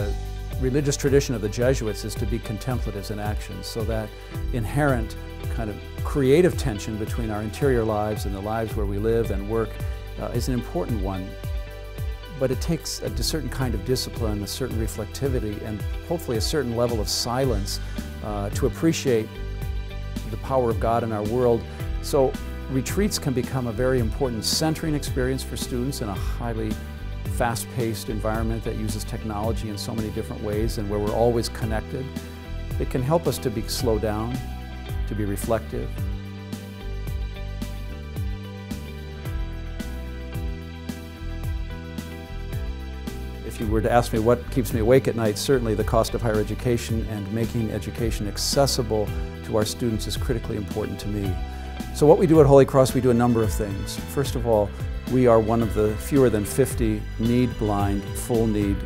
the religious tradition of the Jesuits is to be contemplatives in action, so that inherent kind of creative tension between our interior lives and the lives where we live and work is an important one. But it takes a certain kind of discipline, a certain reflectivity, and hopefully a certain level of silence to appreciate the power of God in our world. So retreats can become a very important centering experience for students in a highly fast-paced environment that uses technology in so many different ways and where we're always connected. It can help us to be slow down, to be reflective. If you were to ask me what keeps me awake at night, certainly the cost of higher education and making education accessible to our students is critically important to me. So what we do at Holy Cross, we do a number of things. First of all, we are one of the fewer than 50 need-blind, full-need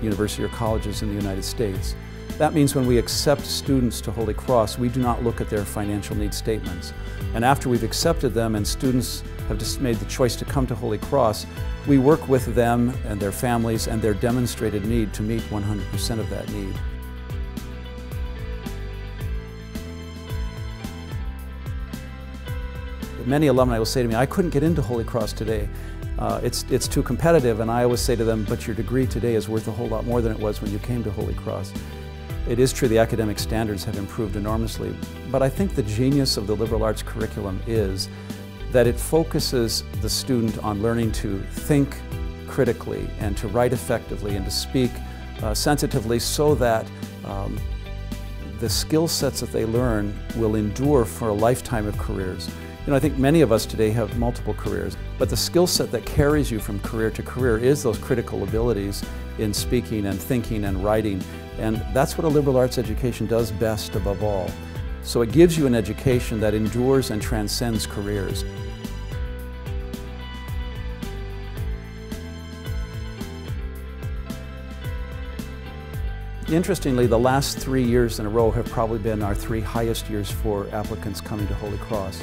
university or colleges in the United States. That means when we accept students to Holy Cross, we do not look at their financial need statements. And after we've accepted them and students have just made the choice to come to Holy Cross, we work with them and their families and their demonstrated need to meet 100% of that need. Many alumni will say to me, I couldn't get into Holy Cross today. It's too competitive. And I always say to them, but your degree today is worth a whole lot more than it was when you came to Holy Cross. It is true the academic standards have improved enormously, but I think the genius of the liberal arts curriculum is that it focuses the student on learning to think critically and to write effectively and to speak sensitively, so that the skill sets that they learn will endure for a lifetime of careers. You know, I think many of us today have multiple careers, but the skill set that carries you from career to career is those critical abilities in speaking and thinking and writing, and that's what a liberal arts education does best above all. So it gives you an education that endures and transcends careers. Interestingly, the last 3 years in a row have probably been our three highest years for applicants coming to Holy Cross.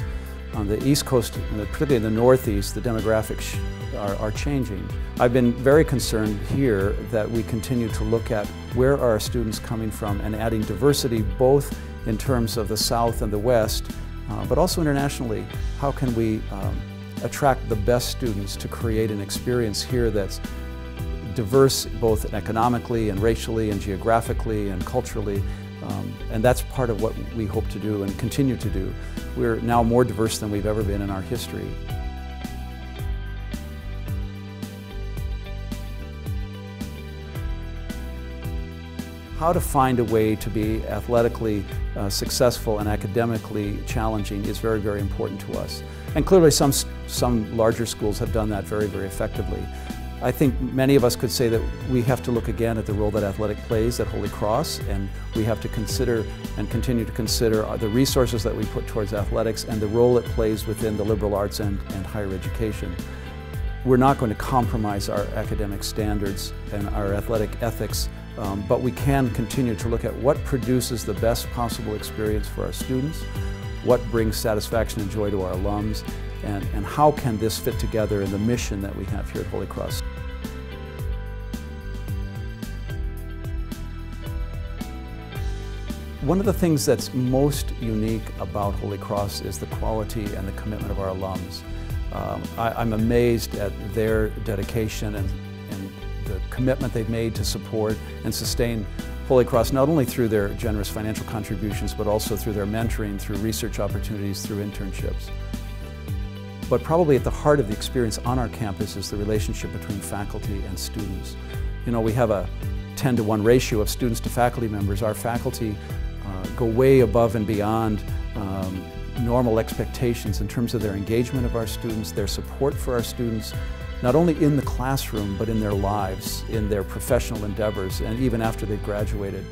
On the East Coast, particularly in the Northeast, the demographics are changing. I've been very concerned here that we continue to look at where are our students coming from and adding diversity, both in terms of the South and the West, but also internationally. How can we attract the best students to create an experience here that's diverse, both economically and racially and geographically and culturally? And that's part of what we hope to do and continue to do. We're now more diverse than we've ever been in our history. How to find a way to be athletically successful and academically challenging is very, very important to us. And clearly some larger schools have done that very, very effectively. I think many of us could say that we have to look again at the role that athletic plays at Holy Cross, and we have to consider and continue to consider the resources that we put towards athletics and the role it plays within the liberal arts and higher education. We're not going to compromise our academic standards and our athletic ethics, but we can continue to look at what produces the best possible experience for our students, what brings satisfaction and joy to our alums, and how can this fit together in the mission that we have here at Holy Cross. One of the things that's most unique about Holy Cross is the quality and the commitment of our alums. I'm amazed at their dedication and the commitment they've made to support and sustain Holy Cross, not only through their generous financial contributions, but also through their mentoring, through research opportunities, through internships. But probably at the heart of the experience on our campus is the relationship between faculty and students. You know, we have a 10-to-1 ratio of students to faculty members. Our faculty go way above and beyond normal expectations in terms of their engagement of our students, their support for our students, not only in the classroom, but in their lives, in their professional endeavors, and even after they've graduated.